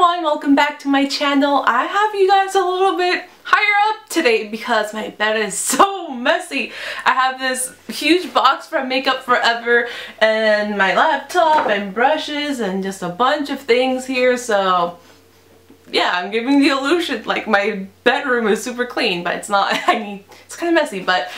everyone, welcome back to my channel. I have you guys a little bit higher up today because my bed is so messy. I have this huge box from Make Up For Ever and my laptop and brushes and just a bunch of things here, so yeah, I'm giving the illusion like my bedroom is super clean, but it's not. I mean, it's kind of messy, but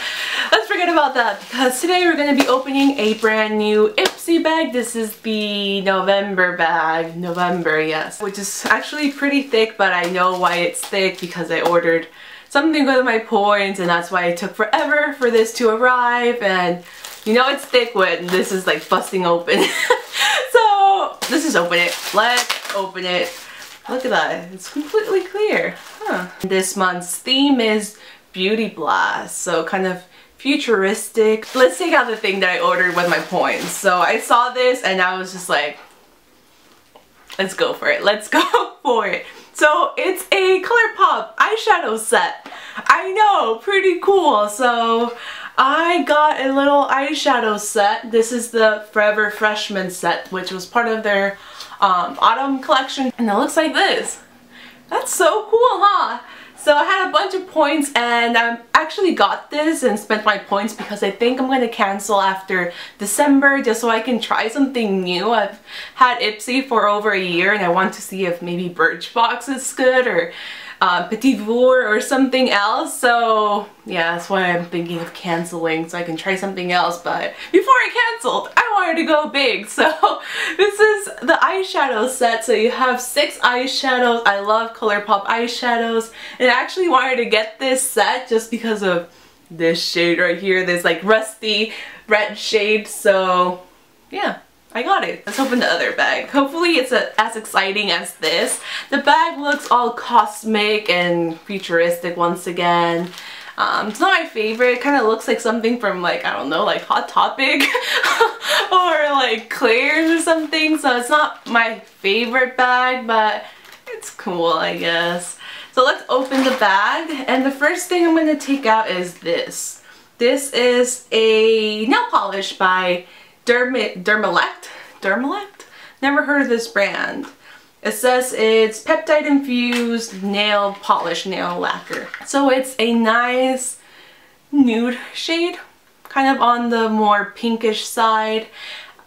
let's forget about that because today we're going to be opening a brand new Ipsy bag. This is the November bag. November, yes. Which is actually pretty thick, but I know why it's thick because I ordered something with my points and that's why it took forever for this to arrive, and you know it's thick when this is like busting open. So let's just open it. Let's open it. Look at that, it's completely clear, huh? This month's theme is Beauty Blast, so kind of futuristic. Let's take out the thing that I ordered with my points. So I saw this and I was just like, let's go for it, let's go for it. So it's a ColourPop eyeshadow set. I know, pretty cool. So I got a little eyeshadow set. This is the Forever Freshman set, which was part of their autumn collection, and it looks like this. That's so cool, huh? So I had a bunch of points and I actually got this and spent my points because I think I'm going to cancel after December just so I can try something new. I've had Ipsy for over a year and I want to see if maybe Birchbox is good or Petit Vour or something else. So yeah, that's why I'm thinking of canceling so I can try something else. But before I canceled, I wanted to go big. So this is the eyeshadow set. So you have 6 eyeshadows. I love ColourPop eyeshadows. And I actually wanted to get this set just because of this shade right here, this like rusty red shade. So yeah, I got it. Let's open the other bag. Hopefully it's as exciting as this. The bag looks all cosmic and futuristic once again. It's not my favorite. It kind of looks like something from like, I don't know, like Hot Topic or like Claire's or something. So it's not my favorite bag, but it's cool, I guess. So let's open the bag, and the first thing I'm going to take out is this. This is a nail polish by Dermelect? Never heard of this brand. It says it's peptide infused nail polish, nail lacquer. So it's a nice nude shade, kind of on the more pinkish side.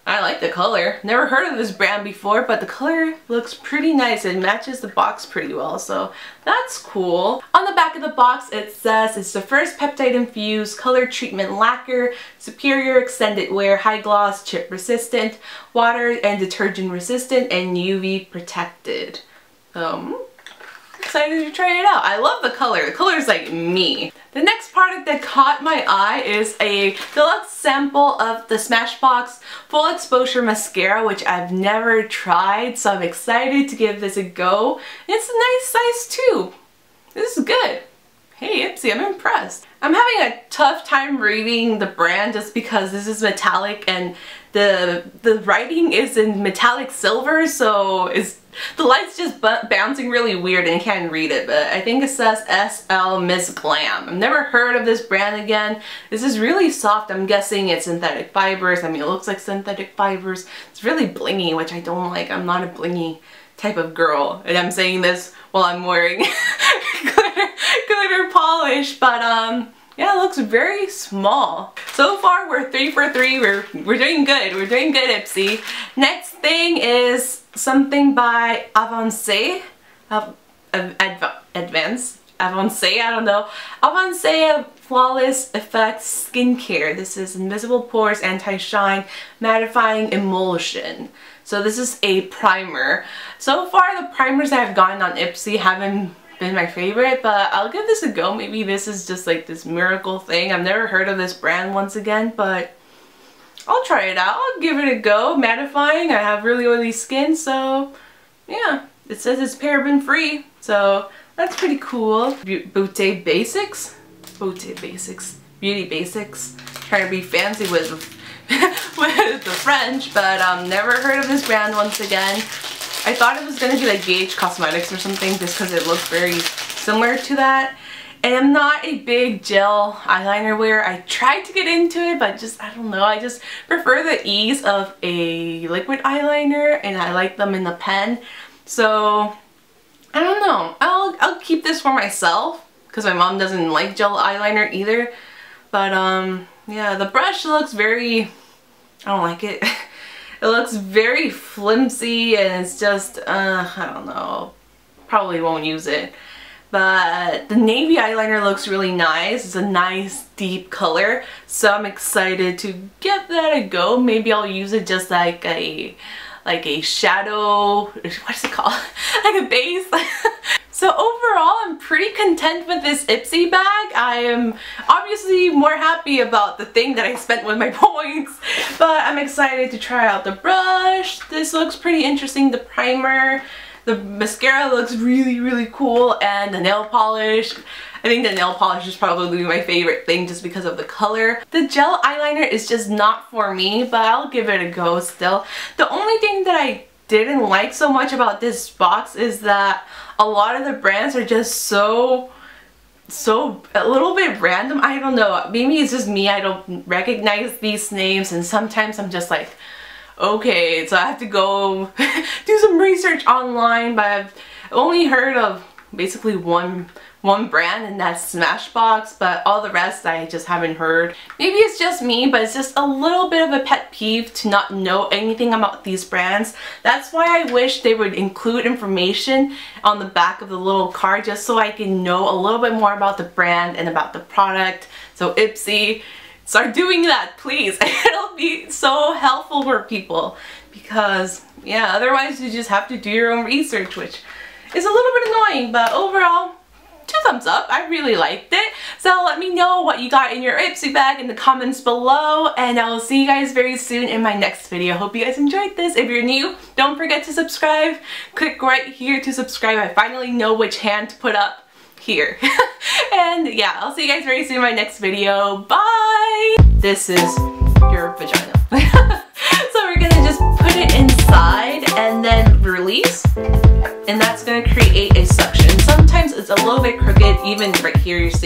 I like the color. Never heard of this brand before, but the color looks pretty nice. It matches the box pretty well, so that's cool. On the back of the box, it says it's the first peptide-infused color treatment lacquer, superior extended wear, high gloss, chip resistant, water and detergent resistant, and UV protected. Excited to try it out. I love the color. The color's like me. The next product that caught my eye is a deluxe sample of the Smashbox Full Exposure Mascara, which I've never tried, so I'm excited to give this a go. It's a nice size too. This is good. Hey Ipsy, I'm impressed. I'm having a tough time reading the brand just because this is metallic and the writing is in metallic silver, so it's the light's just bouncing really weird and I can't read it, but I think it says SLMissGlam. I've never heard of this brand again. This is really soft. I'm guessing it's synthetic fibers. I mean, it looks like synthetic fibers. It's really blingy, which I don't like. I'm not a blingy type of girl, and I'm saying this while I'm wearing glitter polish, but yeah, it looks very small. So far, we're 3 for 3. We're doing good. We're doing good, Ipsy. Next thing is something by Avancé. Avancé, I don't know. Avancé Flawless Effects Skincare. This is Invisible Pores, Anti-Shine, Mattifying Emulsion. So this is a primer. So far, the primers that I've gotten on Ipsy haven't been my favorite, but I'll give this a go. Maybe this is just like this miracle thing. I've never heard of this brand once again, but I'll try it out. I'll give it a go. Mattifying. I have really oily skin, so yeah. It says it's paraben free, so that's pretty cool. Beauté Basics. Trying to be fancy with the French, but never heard of this brand once again. I thought it was going to be like Gage Cosmetics or something just because it looks very similar to that. And I'm not a big gel eyeliner wearer. I tried to get into it, but just, I don't know, I just prefer the ease of a liquid eyeliner and I like them in the pen. So I don't know. I'll keep this for myself because my mom doesn't like gel eyeliner either. But yeah, the brush looks very, I don't like it. It looks very flimsy and it's just, I don't know. Probably won't use it. But the navy eyeliner looks really nice. It's a nice deep color, so I'm excited to give that a go. Maybe I'll use it just like a shadow, what's it called? Like a base. So overall, I'm pretty content with this Ipsy bag. I am obviously more happy about the thing that I spent with my points, but I'm excited to try out the brush. This looks pretty interesting, the primer. The mascara looks really, really cool, and the nail polish. I think the nail polish is probably my favorite thing just because of the color. The gel eyeliner is just not for me, but I'll give it a go still. The only thing that I didn't like so much about this box is that a lot of the brands are just so a little bit random. I don't know, maybe it's just me, I don't recognize these names, and sometimes I'm just like, okay, so I have to go do some research online, but I've only heard of basically one brand, and that's Smashbox, but all the rest I just haven't heard. Maybe it's just me, but it's just a little bit of a pet peeve to not know anything about these brands. That's why I wish they would include information on the back of the little card just so I can know a little bit more about the brand and about the product. So Ipsy, start doing that, please. It'll be so helpful for people because, yeah, otherwise you just have to do your own research, which is a little bit annoying, but overall, 2 thumbs up. I really liked it. So let me know what you got in your Ipsy bag in the comments below, and I will see you guys very soon in my next video. Hope you guys enjoyed this. If you're new, don't forget to subscribe. Click right here to subscribe. I finally know which hand to put up here. And yeah, I'll see you guys very soon in my next video. Bye! This is your vagina. So we're gonna just put it inside and then release, and that's gonna create a suction. Sometimes it's a little bit crooked, even right here, you see.